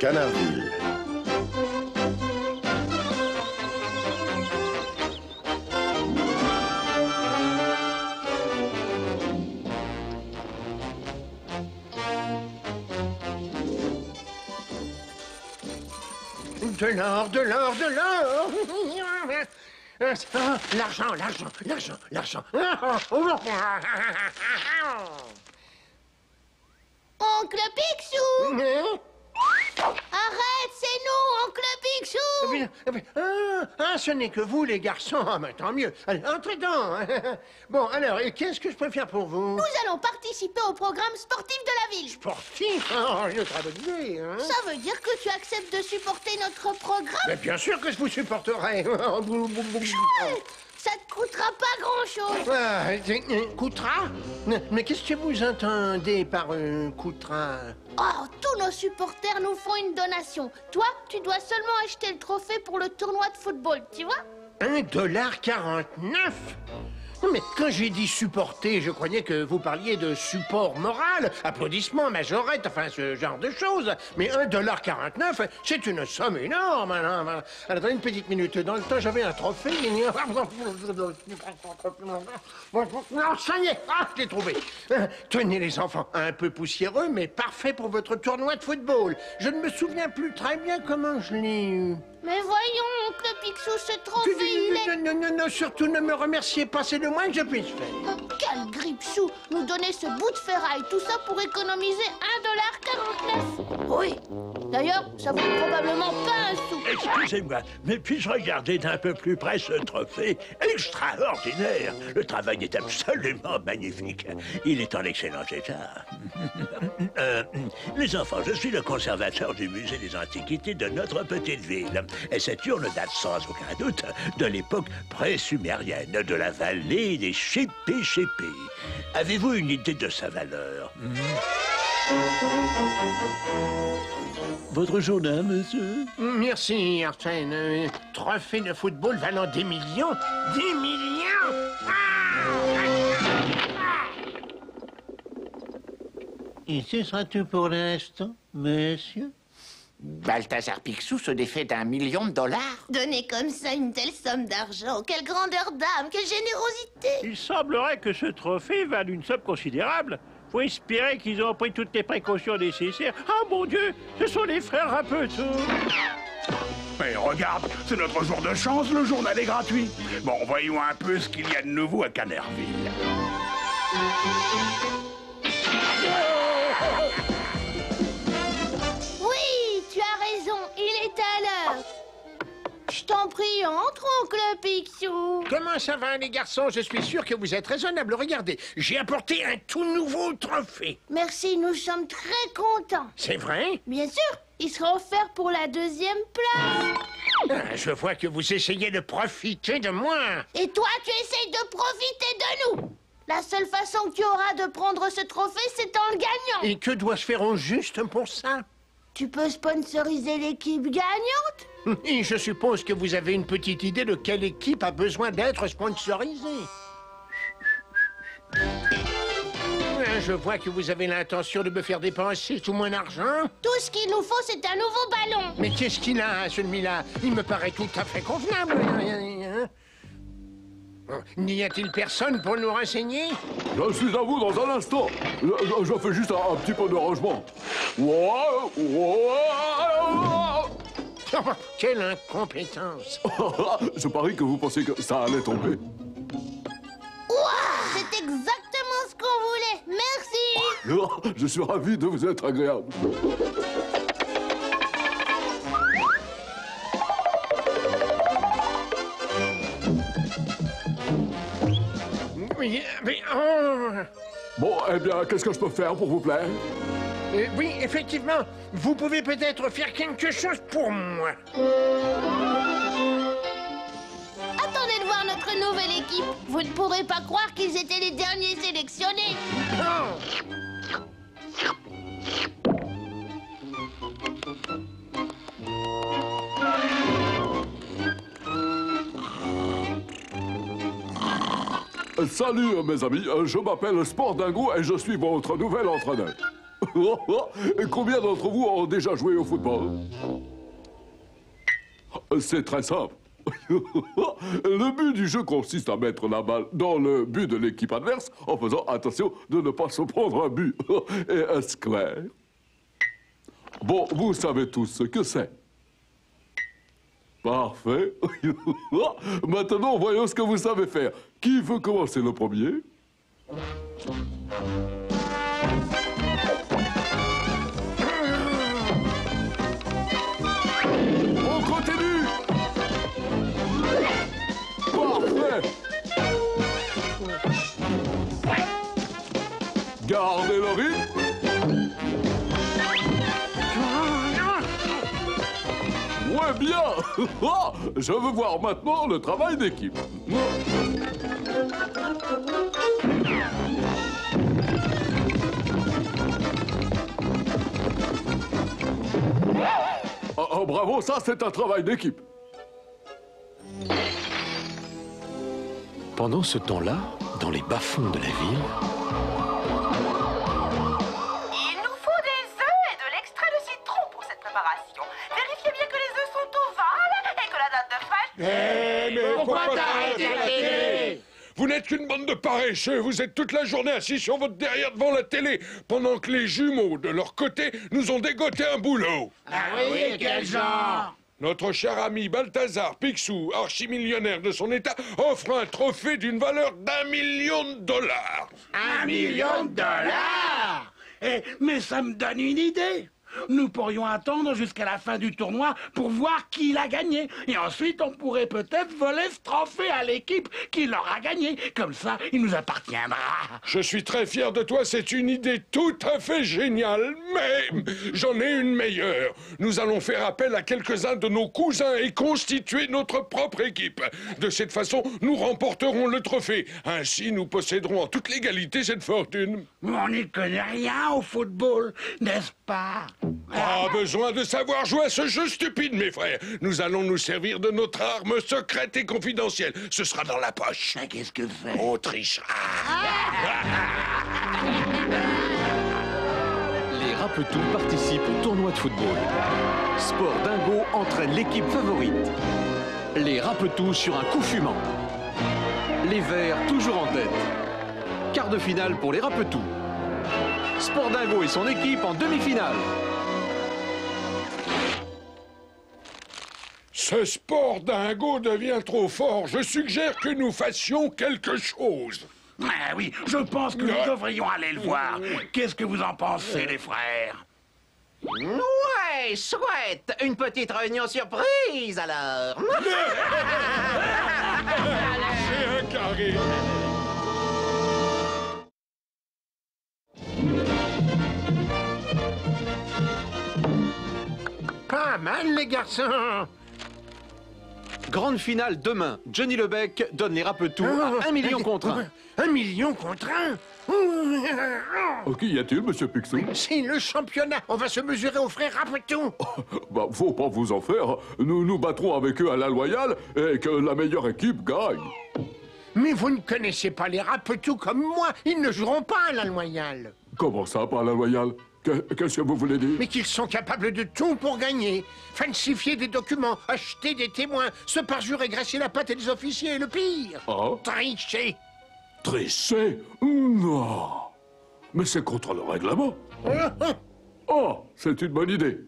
Canardville. De l'or, de l'or, de l'or! L'argent, l'argent, l'argent, l'argent! Oncle Picsou! Arrête, c'est nous, Oncle Picsou! Ah, ce n'est que vous, les garçons. Ah, mais tant mieux. Allez, entrez dedans. Bon, alors, qu'est-ce que je peux faire pour vous? Nous allons participer au programme sportif de la ville. Sportif? Oh, une autre bonne idée, hein? Ça veut dire que tu acceptes de supporter notre programme? Mais bien sûr que je vous supporterai. Chouette! Ça te coûtera pas grand-chose. Coûtera? Mais qu'est-ce que vous entendez par coûtera? Oh, tous nos supporters nous font une donation. Toi, tu dois seulement acheter le trophée pour le tournoi de football, tu vois? 1,49 $? Mais quand j'ai dit supporter, je croyais que vous parliez de support moral, applaudissements, majorette, enfin ce genre de choses. Mais 1,49 $, c'est une somme énorme. Alors, attendez une petite minute. Dans le temps, j'avais un trophée. Non, ça y est, ah, je l'ai trouvé. Tenez les enfants, un peu poussiéreux, mais parfait pour votre tournoi de football. Je ne me souviens plus très bien comment je l'ai eu. Mais voyons, Oncle Picsou, ce trophée, il est... Non, surtout ne me remerciez pas, c'est le moins que je puisse faire. Quel grippe-chou, nous donner ce bout de ferraille, tout ça pour économiser 1,49 $. Oui, d'ailleurs, ça vaut probablement pas un sou. Excusez-moi, mais puis-je regarder d'un peu plus près ce trophée extraordinaire? Le travail est absolument magnifique. Il est en excellent état. Les enfants, je suis le conservateur du musée des antiquités de notre petite ville. Et cette urne date sans aucun doute de l'époque présumérienne, de la vallée des Chipi-Chipi. Avez-vous une idée de sa valeur? Votre journal, monsieur? Merci, Arsène. Trophée de football valant des millions. Des millions? Et ce sera tout pour l'instant, monsieur? Balthazar Picsou se défait d'1 million $. Donner comme ça une telle somme d'argent, quelle grandeur d'âme, quelle générosité! Il semblerait que ce trophée vale une somme considérable. Faut espérer qu'ils ont pris toutes les précautions nécessaires. Ah, mon Dieu, ce sont les frères Rapetou! Mais regarde, c'est notre jour de chance, le journal est gratuit. Bon, voyons un peu ce qu'il y a de nouveau à Canerville. Je t'en prie, entre, Oncle Picsou. Comment ça va, les garçons? Je suis sûr que vous êtes raisonnables. Regardez, j'ai apporté un tout nouveau trophée. Merci, nous sommes très contents. C'est vrai? Bien sûr, il sera offert pour la 2e place. Ah, je vois que vous essayez de profiter de moi. Et toi, tu essayes de profiter de nous. La seule façon que tu auras de prendre ce trophée, c'est en le gagnant. Et que dois-je faire au juste pour ça? Tu peux sponsoriser l'équipe gagnante? Et je suppose que vous avez une petite idée de quelle équipe a besoin d'être sponsorisée. Je vois que vous avez l'intention de me faire dépenser tout mon argent. Tout ce qu'il nous faut, c'est un nouveau ballon. Mais qu'est-ce qu'il a, celui-là? Il me paraît tout à fait convenable. N'y a-t-il personne pour nous renseigner? Je suis à vous dans un instant. Je fais juste un petit peu de rangement. Oh, quelle incompétence! Je parie que vous pensez que ça allait tomber. Ouah, c'est exactement ce qu'on voulait. Merci! Je suis ravi de vous être agréable. Mais oh. Bon, eh bien, qu'est-ce que je peux faire pour vous plaire? Oui, effectivement, vous pouvez peut-être faire quelque chose pour moi. Attendez de voir notre nouvelle équipe. Vous ne pourrez pas croire qu'ils étaient les derniers sélectionnés. Oh. Salut, mes amis. Je m'appelle Sport Dingo et je suis votre nouvel entraîneur. Et combien d'entre vous ont déjà joué au football? C'est très simple. Le but du jeu consiste à mettre la balle dans le but de l'équipe adverse en faisant attention de ne pas se prendre un but et un square. Bon, vous savez tous ce que c'est. Parfait. Maintenant, voyons ce que vous savez faire. Qui veut commencer le premier? On continue. Parfait. Gardez le rythme. Ouais bien. Je veux voir maintenant le travail d'équipe. Oh, bravo, ça c'est un travail d'équipe. Pendant ce temps-là, dans les bas-fonds de la ville... Il nous faut des œufs et de l'extrait de citron pour cette préparation. Vérifiez bien que les œufs sont ovales et que la date de fraîche... Hey, mais pourquoi t'arrêter la télé? Vous n'êtes qu'une bande de paresseux, vous êtes toute la journée assis sur votre derrière devant la télé, pendant que les jumeaux, de leur côté, nous ont dégoté un boulot. Ah oui, quel genre? Notre cher ami Balthazar Picsou, archimillionnaire de son état, offre un trophée d'une valeur d'1 million de dollars. 1 million de dollars? Mais ça me donne une idée. Nous pourrions attendre jusqu'à la fin du tournoi pour voir qui l'a gagné. Et ensuite, on pourrait peut-être voler ce trophée à l'équipe qui l'aura gagné. Comme ça, il nous appartiendra. Je suis très fier de toi. C'est une idée tout à fait géniale. Mais j'en ai une meilleure. Nous allons faire appel à quelques-uns de nos cousins et constituer notre propre équipe. De cette façon, nous remporterons le trophée. Ainsi, nous posséderons en toute légalité cette fortune. On n'y connaît rien au football, n'est-ce pas ? Pas besoin de savoir jouer à ce jeu stupide, mes frères. Nous allons nous servir de notre arme secrète et confidentielle. Ce sera dans la poche. Qu'est-ce que fait? On trichera. Les Rapetou participent au tournoi de football. Sport Dingo entraîne l'équipe favorite. Les Rapetou sur un coup fumant. Les Verts toujours en tête. Quart de finale pour les Rapetou. Sport Dingo et son équipe en demi-finale. Ce Sport Dingo devient trop fort. Je suggère que nous fassions quelque chose. Ah oui, je pense que nous devrions aller le voir. Qu'est-ce que vous en pensez, les frères? Ouais, chouette. Une petite réunion surprise, alors. C'est un carré. Pas mal, les garçons. Grande finale demain. Johnny Lebec donne les Rapetou à 1 million contre 1. 1 million contre 1? Qui y a-t-il, monsieur Picsou? C'est le championnat. On va se mesurer aux frères Rapetou. Bah, faut pas vous en faire. Nous nous battrons avec eux à la loyale et que la meilleure équipe gagne. Mais vous ne connaissez pas les Rapetou comme moi. Ils ne joueront pas à la loyale. Comment ça, pas à la loyale? Qu'est-ce que vous voulez dire? Mais qu'ils sont capables de tout pour gagner. Falsifier des documents, acheter des témoins, se parjurer, graisser la patte des officiers, et le pire. Ah. Tricher. Tricher? Non. Mais c'est contre le règlement. Oh, c'est une bonne idée.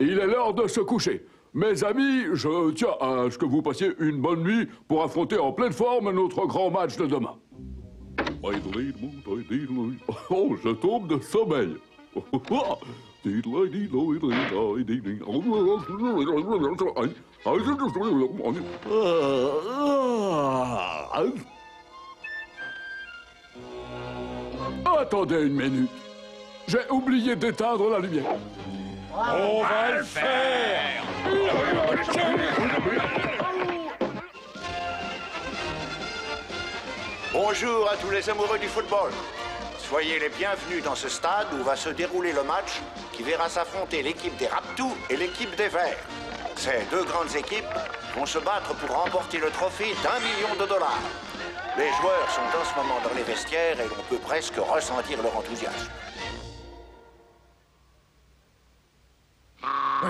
Il est l'heure de se coucher. Mes amis, je tiens à ce que vous passiez une bonne nuit pour affronter en pleine forme notre grand match de demain. Oh, je tombe de sommeil. Attendez une minute. J'ai oublié d'éteindre la lumière. On va le faire. Bonjour à tous les amoureux du football. Soyez les bienvenus dans ce stade où va se dérouler le match qui verra s'affronter l'équipe des Rapetou et l'équipe des Verts. Ces deux grandes équipes vont se battre pour remporter le trophée d'1 million de dollars. Les joueurs sont en ce moment dans les vestiaires et l'on peut presque ressentir leur enthousiasme.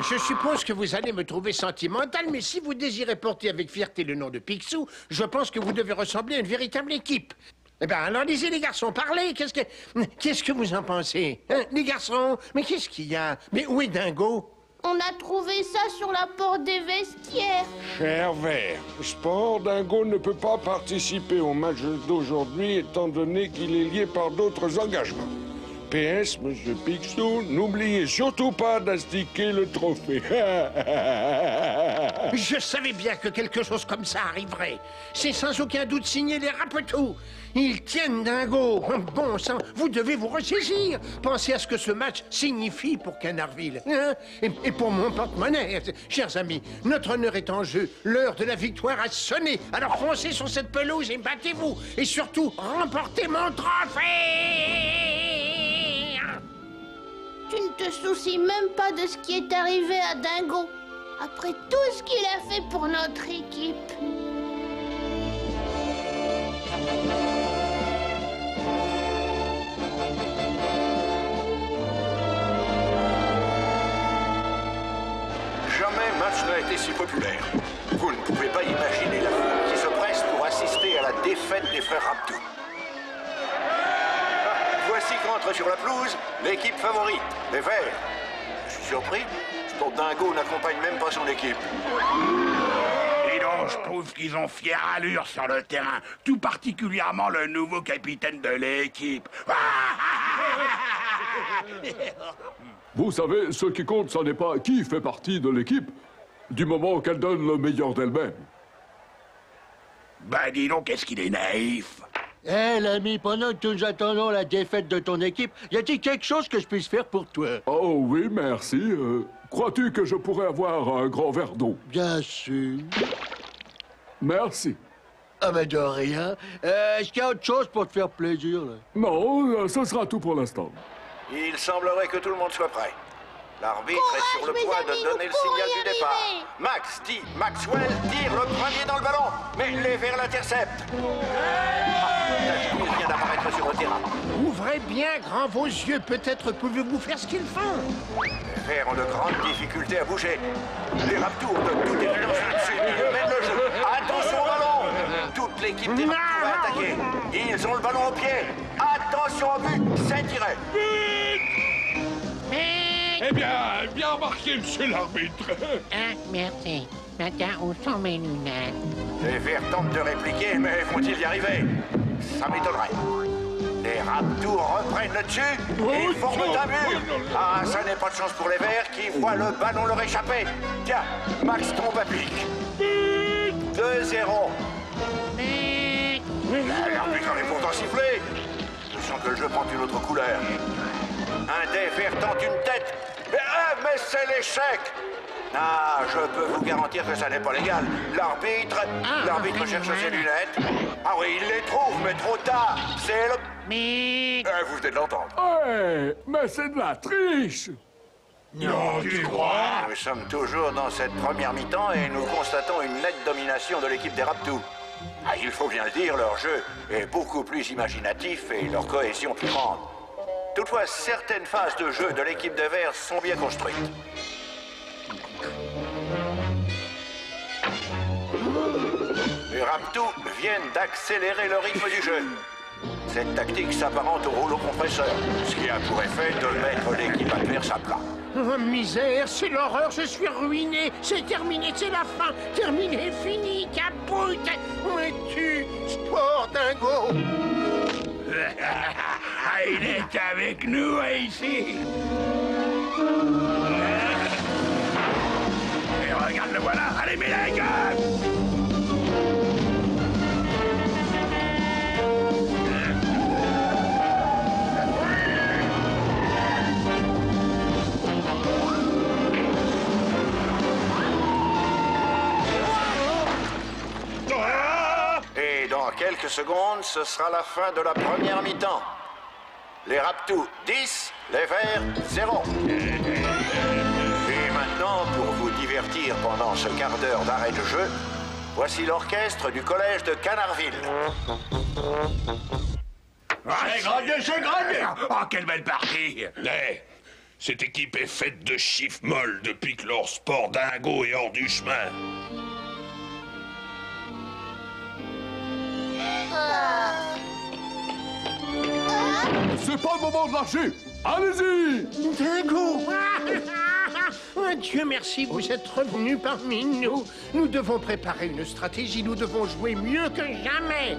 Je suppose que vous allez me trouver sentimental, mais si vous désirez porter avec fierté le nom de Picsou, je pense que vous devez ressembler à une véritable équipe. Eh bien, alors, lisez les garçons, parlez, qu'est-ce que vous en pensez, hein? Les garçons, mais qu'est-ce qu'il y a? Mais où est Dingo? On a trouvé ça sur la porte des vestiaires. Cher Vert, Sport Dingo ne peut pas participer au match d'aujourd'hui étant donné qu'il est lié par d'autres engagements. PS, Monsieur Picsou, n'oubliez surtout pas d'astiquer le trophée. Je savais bien que quelque chose comme ça arriverait. C'est sans aucun doute signé les Rapetou. Ils tiennent Dingo. Bon sang, vous devez vous ressaisir. Pensez à ce que ce match signifie pour Canardville, hein? Et pour mon porte-monnaie. Chers amis, notre honneur est en jeu. L'heure de la victoire a sonné. Alors foncez sur cette pelouse et battez-vous. Et surtout, remportez mon trophée. Tu ne te soucies même pas de ce qui est arrivé à Dingo, après tout ce qu'il a fait pour notre équipe. Jamais match n'a été si populaire. Vous ne pouvez pas imaginer la foule qui se presse pour assister à la défaite des frères Rapetou. Voici qu'entre sur la pelouse l'équipe favorite, les Verts. Je suis surpris, Sport Dingo n'accompagne même pas son équipe. Et donc, je trouve qu'ils ont fière allure sur le terrain, tout particulièrement le nouveau capitaine de l'équipe. Vous savez, ce qui compte, ce n'est pas qui fait partie de l'équipe, du moment qu'elle donne le meilleur d'elle-même. Ben dis donc, qu'est-ce qu'il est naïf. Hé, l'ami, pendant que nous attendons la défaite de ton équipe, y a-t-il quelque chose que je puisse faire pour toi? Oh oui, merci. Crois-tu que je pourrais avoir un grand verre d'eau? Bien sûr. Merci. Ah ben de rien. Est-ce qu'il y a autre chose pour te faire plaisir, là? Non, ce sera tout pour l'instant. Il semblerait que tout le monde soit prêt. L'arbitre est sur le point de donner le signal du départ. Max dit Maxwell tire le premier dans le ballon, mais les Verts l'interceptent. Il vient d'apparaître sur le terrain. Ouvrez bien grand vos yeux, peut-être pouvez-vous faire ce qu'ils font. Les Verts ont de grandes difficultés à bouger. Les Rapetou de tout élan dessus, ils mènent le jeu. Attention au ballon. Toute l'équipe des Rapetou va attaquer. Ils ont le ballon au pied. Attention au but, c'est tiré. Eh bien remarqué, monsieur l'arbitre. Ah, merci. Maintenant, on s'en met une. Les Verts tentent de répliquer, mais vont-ils y arriver? Ça m'étonnerait. Les Rapetou reprennent le dessus et forment un mur. Ah, ça n'est pas de chance pour les Verts qui voient le ballon leur échapper. Tiens, Max tombe à pic. 2-0. L'arbitre en est pourtant sifflé. Je sens que le jeu prend une autre couleur. Un des Verts tente une tête. Mais c'est l'échec. Ah, je peux vous garantir que ça n'est pas légal. L'arbitre cherche ses lunettes. Ah oui, il les trouve, mais trop tard. C'est le... vous venez de l'entendre. Ouais, mais c'est de la triche. Non, tu crois? Nous sommes toujours dans cette première mi-temps et nous constatons une nette domination de l'équipe des Rapetou. Ah, il faut bien le dire, leur jeu est beaucoup plus imaginatif et leur cohésion plus grande. Toutefois, certaines phases de jeu de l'équipe des Verts sont bien construites. Les Rapetou viennent d'accélérer le rythme du jeu. Cette tactique s'apparente au rouleau compresseur, ce qui a pour effet de mettre l'équipe adverse à plat. Oh, misère, c'est l'horreur, je suis ruiné, c'est terminé, c'est la fin, terminé, fini, capote. Où es-tu, Sport Dingo? Il est avec nous ici. Et regarde le voilà, allez mets la gueule. Et dans quelques secondes, ce sera la fin de la première mi-temps. Les Rapetou 10, les Verts 0. Et maintenant, pour vous divertir pendant ce quart d'heure d'arrêt de jeu, voici l'orchestre du collège de Canerville. Allez, grand Dieu, je grand Dieu! Oh, quelle belle partie! Cette équipe est faite de chiffres molles depuis que leur sport dingo est hors du chemin. C'est pas le moment de lâcher! Allez-y! Dingo! Oh, Dieu merci, vous êtes revenu parmi nous. Nous devons préparer une stratégie, nous devons jouer mieux que jamais.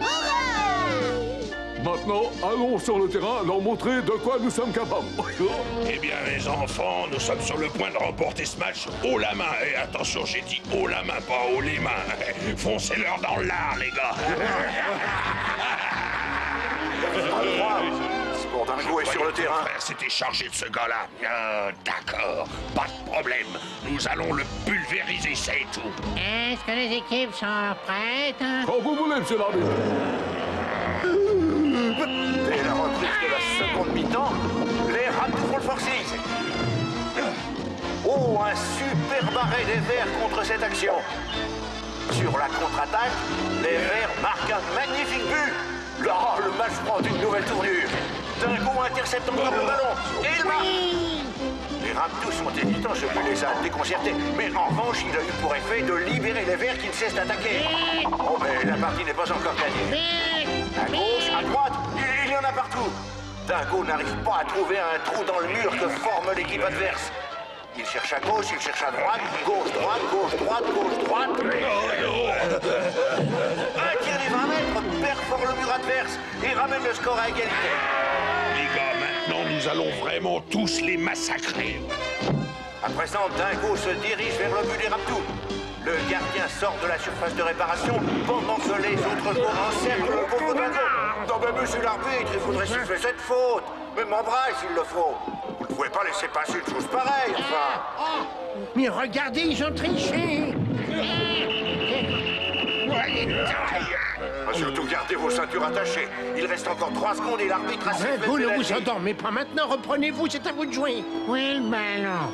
Maintenant, allons sur le terrain, leur montrer de quoi nous sommes capables. Eh bien, les enfants, nous sommes sur le point de remporter ce match haut la main. Et attention, j'ai dit haut la main, pas haut les mains. Foncez-leur dans l'art, les gars. Sport Dingo est sur le terrain. C'était chargé de ce gars-là. D'accord, pas de problème. Nous allons le pulvériser, c'est tout. Est-ce que les équipes sont prêtes? Quand vous voulez, monsieur l'arbitre. Dès la reprise de la seconde mi-temps, les Rapetou font le forcing. Oh, un superbe arrêt des Verts contre cette action. Sur la contre-attaque, les Verts marquent un magnifique but. Oh, le match prend une nouvelle tournure. Dingo intercepte encore le ballon. Et il marque. Les Rapetou sont hésitants, ce but les a déconcertés. Mais en revanche, il a eu pour effet de libérer les Verts qui ne cessent d'attaquer. Oh, mais la partie n'est pas encore gagnée. À gauche, à droite, il y en a partout. Dingo n'arrive pas à trouver un trou dans le mur que forme l'équipe adverse. Il cherche à gauche, il cherche à droite, gauche, droite, gauche, droite, gauche, droite. Un tir des 20 mètres perfore le mur adverse et ramène le score à égalité. Les gars, maintenant nous allons vraiment tous les massacrer. À présent, Dingo se dirige vers le but des Rapetou. Le gardien sort de la surface de réparation pendant que les autres courants encerclent le pauvre Dingo. Non mais monsieur l'arbitre, il faudrait siffler cette faute. Même en braille s'il le faut. Vous ne pouvez pas laisser passer une chose pareille, enfin. Mais regardez, ils ont triché. Surtout gardez vos ceintures attachées. Il reste encore 3 secondes et l'arbitre a sifflé. Vous ne vous endormez pas maintenant, reprenez-vous, c'est à vous de jouer. Oui, ben non.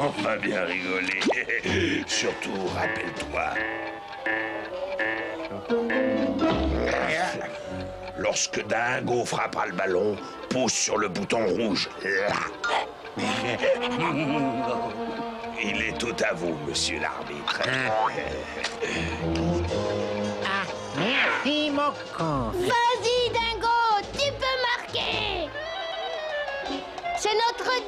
On va bien rigoler. Surtout, rappelle-toi. Lorsque Dingo frappera le ballon, pousse sur le bouton rouge. Il est tout à vous, monsieur l'arbitre. Ah, merci, mon con. Vas-y, Dingo, tu peux marquer. C'est notre dernière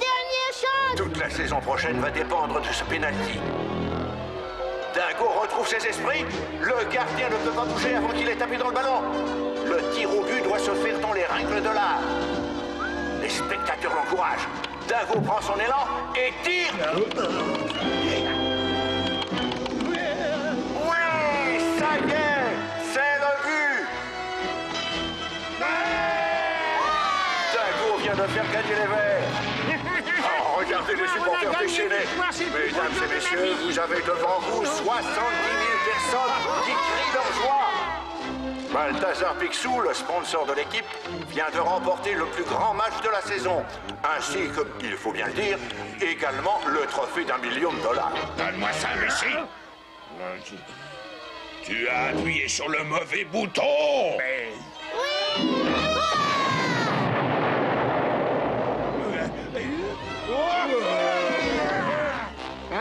chance! Toute la saison prochaine va dépendre de ce pénalty. Dingo retrouve ses esprits. Le gardien ne peut pas bouger avant qu'il ait tapé dans le ballon. Le tir au but doit se faire dans les règles de l'art. Les spectateurs l'encouragent. Dingo prend son élan et tire. Oui, ça y est, c'est le but. Dingo vient de faire gagner les Verts. Regardez les supporters déchaînés. Mesdames et messieurs, vous avez devant vous 70 000 personnes qui crient leur joie. Balthazar Picsou, le sponsor de l'équipe, vient de remporter le plus grand match de la saison. Ainsi que, il faut bien le dire, également le trophée d'$1 million. Donne-moi ça, Messi. Tu as appuyé sur le mauvais bouton. Mais...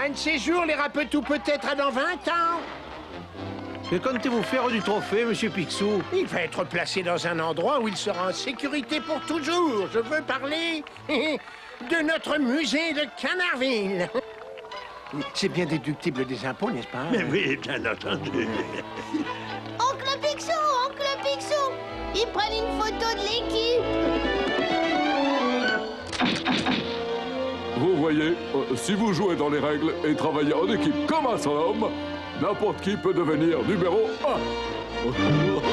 Un de ces jours, les Rapetou peut-être à dans 20 ans. Que comptez-vous faire du trophée, monsieur Picsou? Il va être placé dans un endroit où il sera en sécurité pour toujours. Je veux parler de notre musée de Canardville. C'est bien déductible des impôts, n'est-ce pas? Mais oui, bien entendu. Oncle Picsou, Oncle Picsou, ils prennent une photo de l'équipe. Vous voyez, si vous jouez dans les règles et travaillez en équipe comme un seul homme, n'importe qui peut devenir numéro 1.